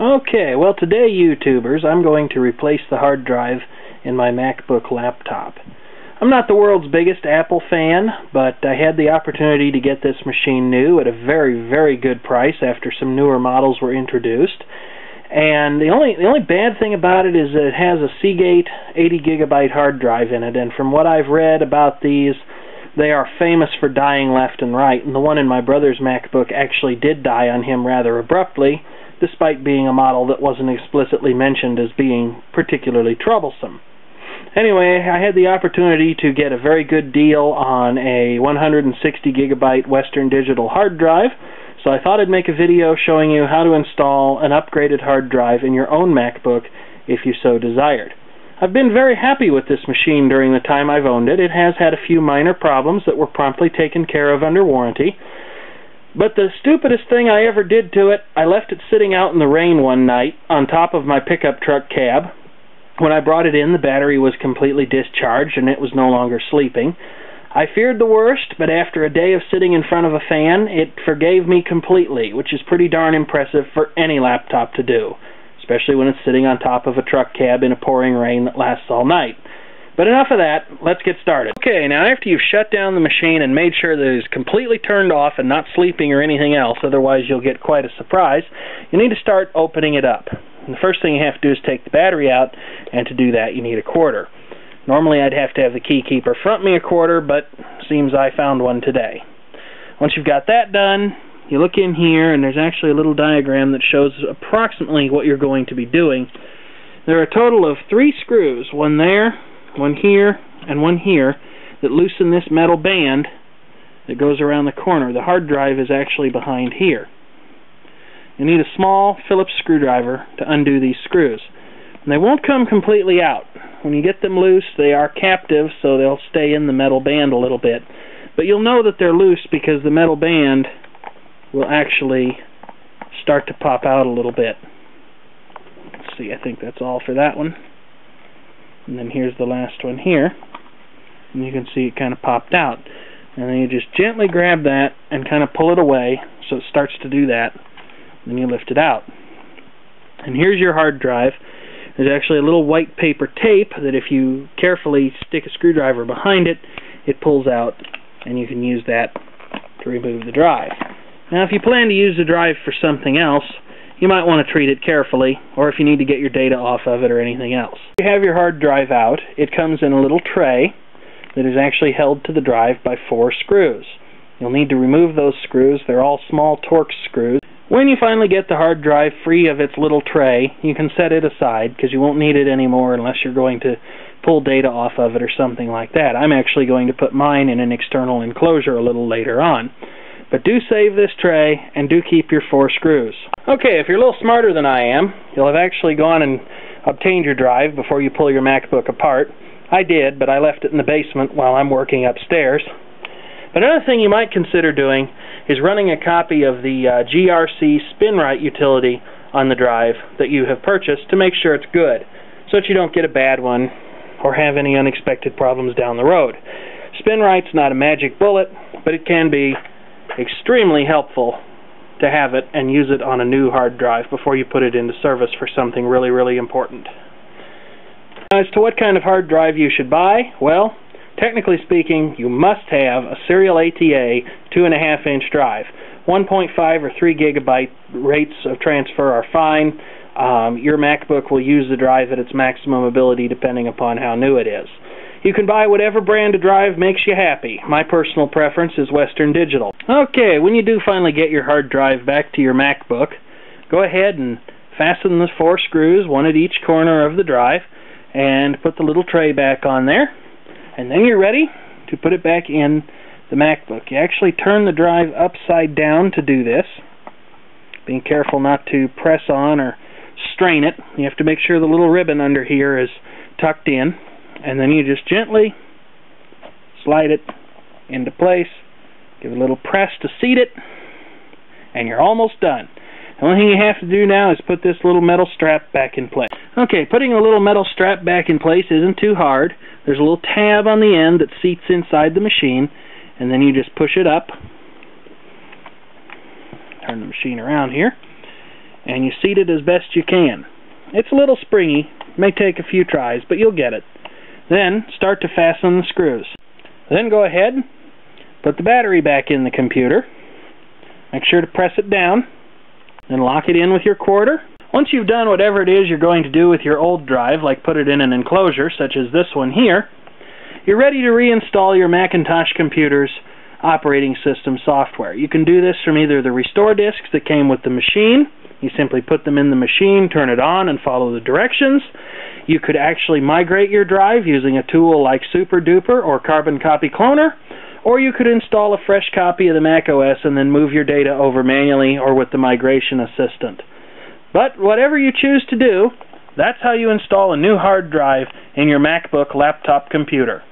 Okay, well today, YouTubers, I'm going to replace the hard drive in my MacBook laptop. I'm not the world's biggest Apple fan, but I had the opportunity to get this machine new at a very, very good price after some newer models were introduced. And the only bad thing about it is that it has a Seagate 80GB hard drive in it, and from what I've read about these, they are famous for dying left and right, and the one in my brother's MacBook actually did die on him rather abruptly, despite being a model that wasn't explicitly mentioned as being particularly troublesome. Anyway, I had the opportunity to get a very good deal on a 160GB Western Digital hard drive, so I thought I'd make a video showing you how to install an upgraded hard drive in your own MacBook if you so desired. I've been very happy with this machine during the time I've owned it. It has had a few minor problems that were promptly taken care of under warranty. But the stupidest thing I ever did to it, I left it sitting out in the rain one night on top of my pickup truck cab. When I brought it in, the battery was completely discharged and it was no longer sleeping. I feared the worst, but after a day of sitting in front of a fan, it forgave me completely, which is pretty darn impressive for any laptop to do, especially when it's sitting on top of a truck cab in a pouring rain that lasts all night. But enough of that, let's get started. Okay, now after you've shut down the machine and made sure that it is completely turned off and not sleeping or anything else, otherwise you'll get quite a surprise, you need to start opening it up. And the first thing you have to do is take the battery out, and to do that you need a quarter. Normally I'd have to have the key keeper front me a quarter, but seems I found one today. Once you've got that done, you look in here and there's actually a little diagram that shows approximately what you're going to be doing. There are a total of 3 screws, one there, one here, and one here, that loosen this metal band that goes around the corner. The hard drive is actually behind here. You need a small Phillips screwdriver to undo these screws. And they won't come completely out. When you get them loose, they are captive, so they'll stay in the metal band a little bit. But you'll know that they're loose because the metal band will actually start to pop out a little bit. Let's see, I think that's all for that one. And then here's the last one here, and you can see it kind of popped out, and then you just gently grab that and kind of pull it away so it starts to do that, and then you lift it out. And here's your hard drive. There's actually a little white paper tape that if you carefully stick a screwdriver behind it, it pulls out, and you can use that to remove the drive. Now if you plan to use the drive for something else, you might want to treat it carefully, or if you need to get your data off of it or anything else. If you have your hard drive out, it comes in a little tray that is actually held to the drive by 4 screws. You'll need to remove those screws. They're all small Torx screws. When you finally get the hard drive free of its little tray, you can set it aside because you won't need it anymore unless you're going to pull data off of it or something like that. I'm actually going to put mine in an external enclosure a little later on. But do save this tray, and do keep your 4 screws. Okay, if you're a little smarter than I am, you'll have actually gone and obtained your drive before you pull your MacBook apart. I did, but I left it in the basement while I'm working upstairs. But another thing you might consider doing is running a copy of the GRC SpinRite utility on the drive that you have purchased to make sure it's good, so that you don't get a bad one or have any unexpected problems down the road. SpinRite's not a magic bullet, but it can be extremely helpful to have it and use it on a new hard drive before you put it into service for something really, really important. As to what kind of hard drive you should buy, well, technically speaking, you must have a serial ATA 2.5-inch drive. 1.5 or 3GB rates of transfer are fine. Your MacBook will use the drive at its maximum ability depending upon how new it is. You can buy whatever brand of drive makes you happy. My personal preference is Western Digital. Okay, when you do finally get your hard drive back to your MacBook, go ahead and fasten the 4 screws, one at each corner of the drive, and put the little tray back on there. And then you're ready to put it back in the MacBook. You actually turn the drive upside down to do this, being careful not to press on or strain it. You have to make sure the little ribbon under here is tucked in. And then you just gently slide it into place, give it a little press to seat it, and you're almost done. The only thing you have to do now is put this little metal strap back in place. Okay, putting a little metal strap back in place isn't too hard. There's a little tab on the end that seats inside the machine, and then you just push it up. Turn the machine around here, and you seat it as best you can. It's a little springy, may take a few tries, but you'll get it. Then start to fasten the screws. Then go ahead, put the battery back in the computer, make sure to press it down, then lock it in with your quarter. Once you've done whatever it is you're going to do with your old drive, like put it in an enclosure such as this one here, you're ready to reinstall your Macintosh computer's operating system software. You can do this from either the restore disks that came with the machine. You simply put them in the machine, turn it on, and follow the directions. You could actually migrate your drive using a tool like SuperDuper or Carbon Copy Cloner, or you could install a fresh copy of the macOS and then move your data over manually or with the Migration Assistant. But whatever you choose to do, that's how you install a new hard drive in your MacBook laptop computer.